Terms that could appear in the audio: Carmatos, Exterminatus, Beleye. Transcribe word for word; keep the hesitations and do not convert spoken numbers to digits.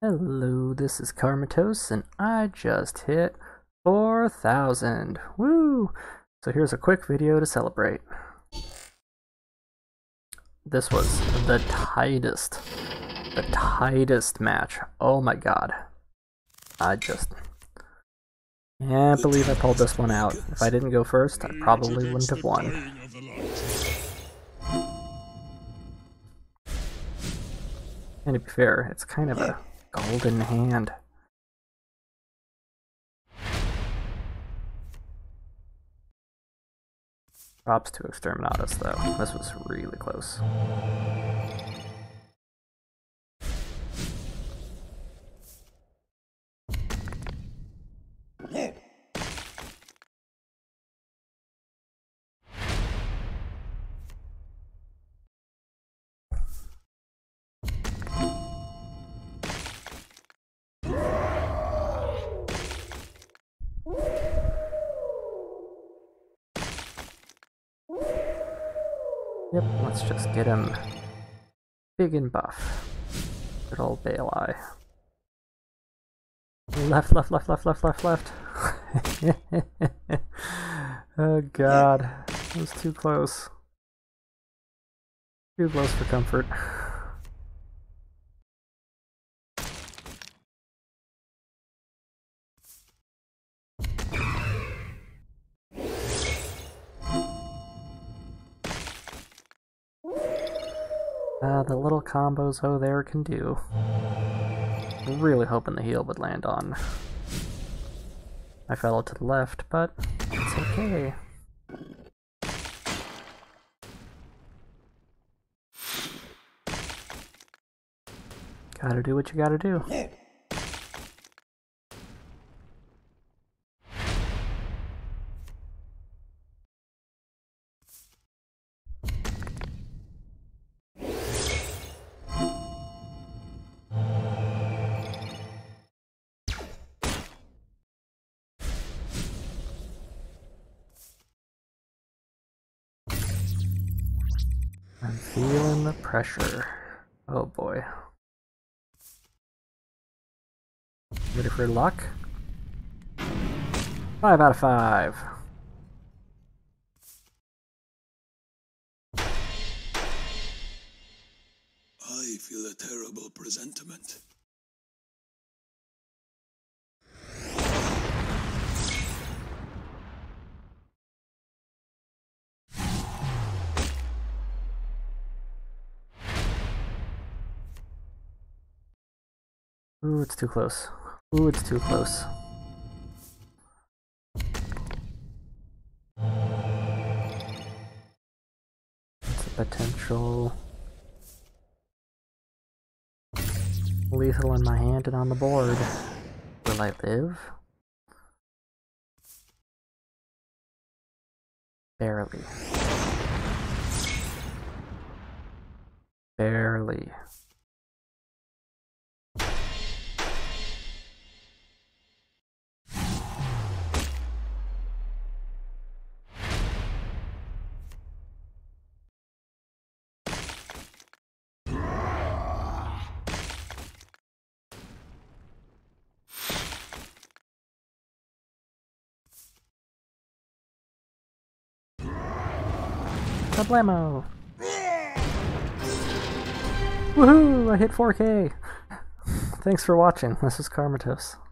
Hello, this is Carmatos, and I just hit four thousand. Woo! So here's a quick video to celebrate. This was the tightest, the tightest match. Oh my god. I just can't believe I pulled this one out. If I didn't go first, I probably wouldn't have won. And to be fair, it's kind of a golden hand. Props to Exterminatus though, this was really close. Yep, let's just get him big and buff. Good old Beleye. Left, left, left, left, left, left, left. Oh god, it was too close. Too close for comfort. Uh, the little combos over there can do. Really hoping the heel would land on my fellow to the left, but it's okay. Gotta do what you gotta do. I'm feeling the pressure. Oh boy. Ready for luck? Five out of five. I feel a terrible presentiment. Ooh, it's too close. Ooh, it's too close. It's a potential lethal in my hand and on the board. Will I live? Barely. Barely. Problemo! Woohoo! I hit four K! Thanks for watching. This is Carmatos.